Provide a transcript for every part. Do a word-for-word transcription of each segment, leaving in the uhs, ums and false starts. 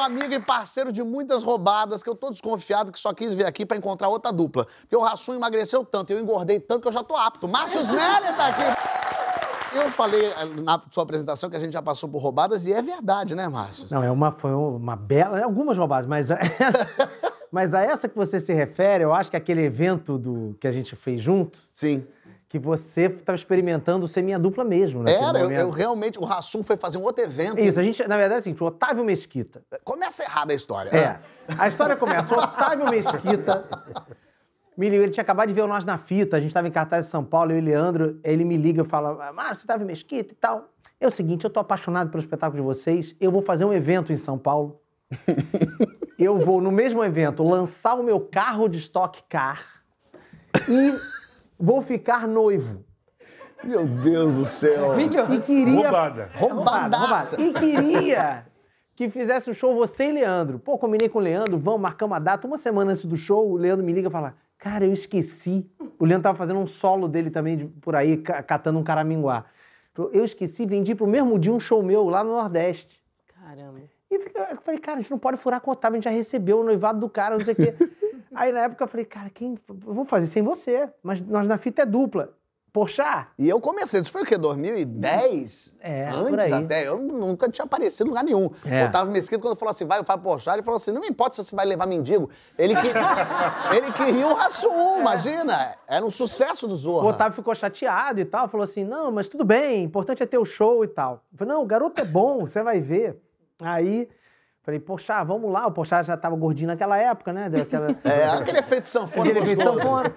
meu amigo e parceiro de muitas roubadas, que eu tô desconfiado que só quis vir aqui pra encontrar outra dupla. Porque o Hassum emagreceu tanto, eu engordei tanto que eu já tô apto. Marcius Melhem tá aqui! Eu falei na sua apresentação que a gente já passou por roubadas e é verdade, né, Marcius? Não, é uma, foi uma bela... Algumas roubadas, mas... Mas a essa que você se refere, eu acho que aquele evento do, que a gente fez junto... Sim. Que você estava experimentando ser minha dupla mesmo, né? Era, eu, eu realmente... O Hassum foi fazer um outro evento. Isso, a gente... Na verdade, é assim, o Otávio Mesquita... Começa errada a história. É. Né? A história começa. O Otávio Mesquita... Me ligou, ele tinha acabado de ver o Nós na Fita, a gente estava em cartaz de São Paulo, eu e o Leandro, ele me liga e fala, Márcio, Otávio Mesquita e tal. É o seguinte, eu tô apaixonado pelo espetáculo de vocês, eu vou fazer um evento em São Paulo. Eu vou, no mesmo evento, lançar o meu carro de stock car e vou ficar noivo. Meu Deus do céu. Filho, e queria... Roubada. Roubada. Roubada. E queria que fizesse o show você e Leandro. Pô, combinei com o Leandro, vamos, marcamos uma data. Uma semana antes do show, o Leandro me liga e fala, cara, eu esqueci. O Leandro tava fazendo um solo dele também, de, por aí, catando um caraminguá. Eu esqueci, vendi pro mesmo dia um show meu lá no Nordeste. Caramba. E eu falei, cara, a gente não pode furar com o Otávio, a gente já recebeu o noivado do cara, não sei o quê. Aí, na época, eu falei, cara, quem... eu vou fazer sem você, mas Nós na Fita é dupla. Poxa! E eu comecei, isso foi o quê? dois mil e dez? É, antes até. Eu nunca tinha aparecido em lugar nenhum. É. O Otávio Mesquita, quando falou assim, vai o Fábio Porchat, ele falou assim, não me importa se você vai levar mendigo. Ele, que... ele queria o Hassum, é. Imagina. Era um sucesso do Zorra. O Otávio ficou chateado e tal, falou assim, não, mas tudo bem, o importante é ter o show e tal. Eu falei, não, o garoto é bom, você vai ver. Aí, falei, Porchat, vamos lá. O Porchat já tava gordinho naquela época, né? Daquela... É, aquele efeito sanfona gostoso. Aquele efeito sanfona.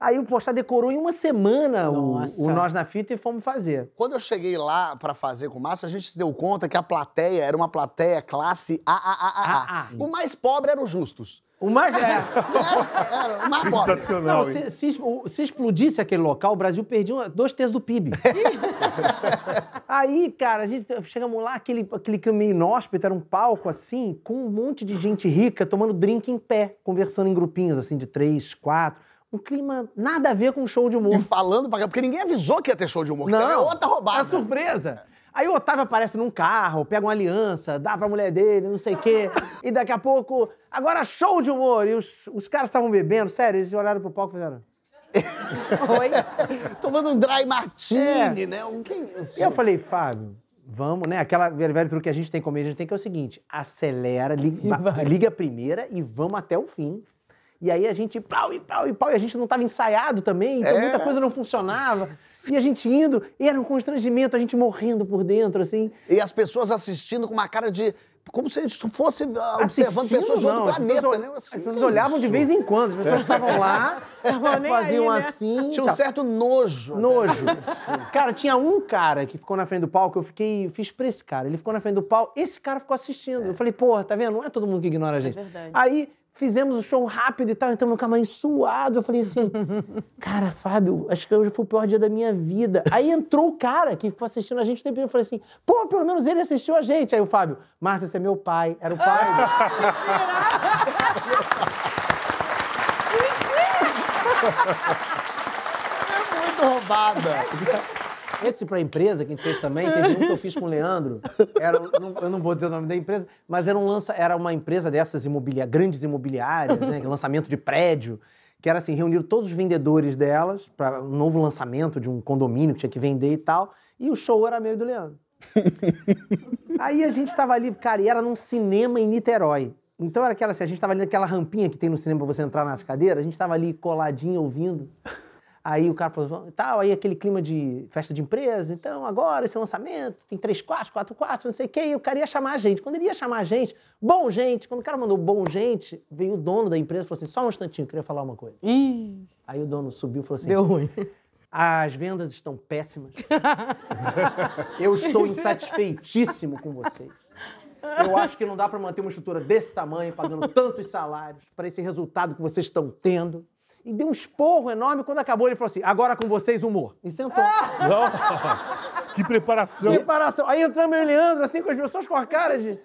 Aí o Porchat decorou em uma semana o, o Nós na Fita e fomos fazer. Quando eu cheguei lá pra fazer com o Márcio, a gente se deu conta que a plateia era uma plateia classe A A A A. O mais pobre era o Justus. O mais... É. Era, era o mais pobre. Sensacional. Não, se, se, se explodisse aquele local, o Brasil perdia dois terços do P I B. Aí, cara, a gente chegamos lá, aquele, aquele caminho inóspito, era um palco assim, com um monte de gente rica tomando drink em pé, conversando em grupinhos assim de três, quatro. Um clima nada a ver com um show de humor. E falando pra cá, porque ninguém avisou que ia ter show de humor. Não, então é outra roubada. É surpresa. Aí o Otávio aparece num carro, pega uma aliança, dá pra mulher dele, não sei o quê. E daqui a pouco, agora show de humor. E os, os caras estavam bebendo, sério, eles olharam pro palco e fizeram... Oi? Tomando um dry martini, é. Né? Um, que isso? E eu falei, Fábio, vamos, né? Aquela velho, velho truque que a gente tem comigo, a gente tem que é o seguinte, acelera, liga, liga a primeira e vamos até o fim. E aí a gente pau e pau e pau, e a gente não estava ensaiado também, então é. Muita coisa não funcionava. E a gente indo, e era um constrangimento, a gente morrendo por dentro, assim. E as pessoas assistindo com uma cara de... Como se a gente fosse assistindo, observando pessoas de outro planeta, pessoas, né? Assim, as pessoas olhavam isso? De vez em quando, as pessoas estavam lá, faziam aí, né? Assim... Tinha um certo nojo. Nojo. Né? Cara, tinha um cara que ficou na frente do palco, eu fiquei, fiz pra esse cara, ele ficou na frente do palco, esse cara ficou assistindo. É. Eu falei, porra, tá vendo? Não é todo mundo que ignora a gente. É verdade. Aí... Fizemos o show rápido e tal, entramos no camarim suado. Eu falei assim, cara, Fábio, acho que hoje foi o pior dia da minha vida. Aí entrou o cara que ficou assistindo a gente o tempo inteiro. Eu falei assim, pô, pelo menos ele assistiu a gente. Aí o Fábio, Márcio, esse é meu pai. Era o pai. Ah, mentira! Mentira! É muito roubada. Esse pra empresa que a gente fez também, teve um que eu fiz com o Leandro, era, não, eu não vou dizer o nome da empresa, mas era, um lança, era uma empresa dessas imobilia, grandes imobiliárias, né, lançamento de prédio, que era assim, reuniram todos os vendedores delas para um novo lançamento de um condomínio que tinha que vender e tal, e o show era meu e do Leandro. Aí a gente tava ali, cara, e era num cinema em Niterói. Então era aquela assim, a gente tava ali naquela rampinha que tem no cinema pra você entrar nas cadeiras, a gente tava ali coladinho, ouvindo... Aí o cara falou e tal, aí aquele clima de festa de empresa, então agora esse lançamento, tem três quartos, quatro quartos, não sei o quê, e o cara ia chamar a gente. Quando ele ia chamar a gente, bom gente, quando o cara mandou bom gente, veio o dono da empresa e falou assim, só um instantinho, eu queria falar uma coisa. Ih. Aí o dono subiu e falou assim, deu ruim. As vendas estão péssimas, eu estou insatisfeitíssimo com vocês. Eu acho que não dá para manter uma estrutura desse tamanho, pagando tantos salários, para esse resultado que vocês estão tendo. E deu um esporro enorme. Quando acabou, ele falou assim, agora com vocês, humor. E sentou. Não. Que preparação. Preparação. Aí entramos eu e o Leandro, assim, com as pessoas com a cara de...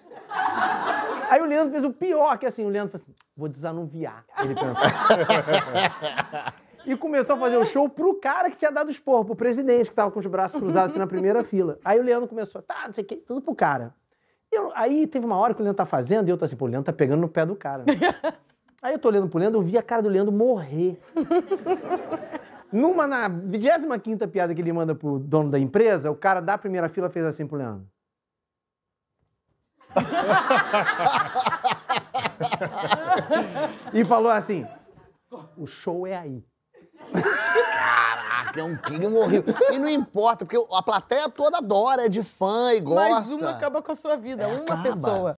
Aí o Leandro fez o pior, que assim, o Leandro falou assim, vou desanuviar, ele pensou. E começou a fazer o show pro cara que tinha dado esporro, pro presidente, que tava com os braços cruzados, assim, na primeira fila. Aí o Leandro começou, tá, não sei o quê, tudo pro cara. Eu, aí teve uma hora que o Leandro tá fazendo e eu tô assim, pô, o Leandro tá pegando no pé do cara. Né? Aí eu tô olhando pro Leandro, eu vi a cara do Leandro morrer. Numa, na vigésima quinta piada que ele manda pro dono da empresa, o cara da primeira fila fez assim pro Leandro. E falou assim, o show é aí. Caraca, é um clima horrível. E não importa, porque a plateia toda adora, é de fã e gosta. Mas uma acaba com a sua vida, é, uma acaba. pessoa.